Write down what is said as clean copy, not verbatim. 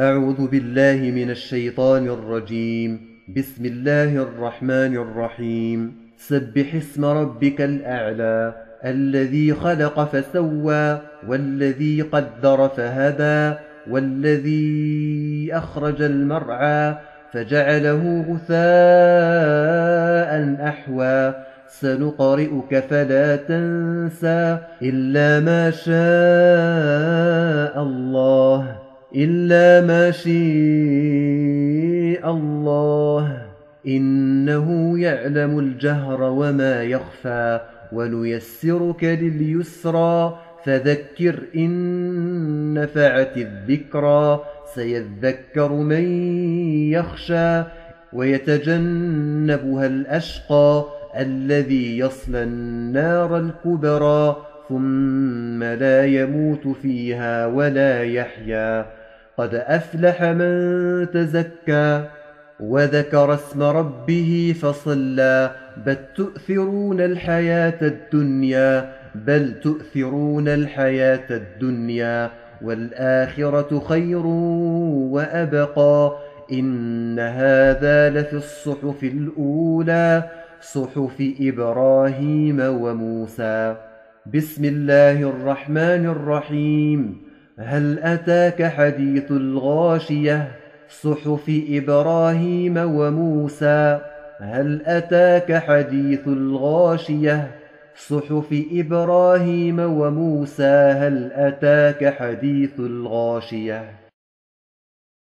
أعوذ بالله من الشيطان الرجيم. بسم الله الرحمن الرحيم. سبح اسم ربك الأعلى الذي خلق فسوى والذي قدر فهدى والذي أخرج المرعى فجعله غثاء أحوى سنقرئك فلا تنسى إلا ما شاء الله إنه يعلم الجهر وما يخفى ونيسرك لليسرى فذكر إن نفعت الذكرى سيذكر من يخشى ويتجنبها الأشقى الذي يصلى النار الكبرى ثم لا يموت فيها ولا يحيا قد أفلح من تزكى وذكر اسم ربه فصلى بل تؤثرون الحياة الدنيا والآخرة خير وأبقى إن هذا لفي الصحف الأولى صحف إبراهيم وموسى. بسم الله الرحمن الرحيم. هل أتاك حديث الغاشية صحف إبراهيم وموسى هل أتاك حديث الغاشية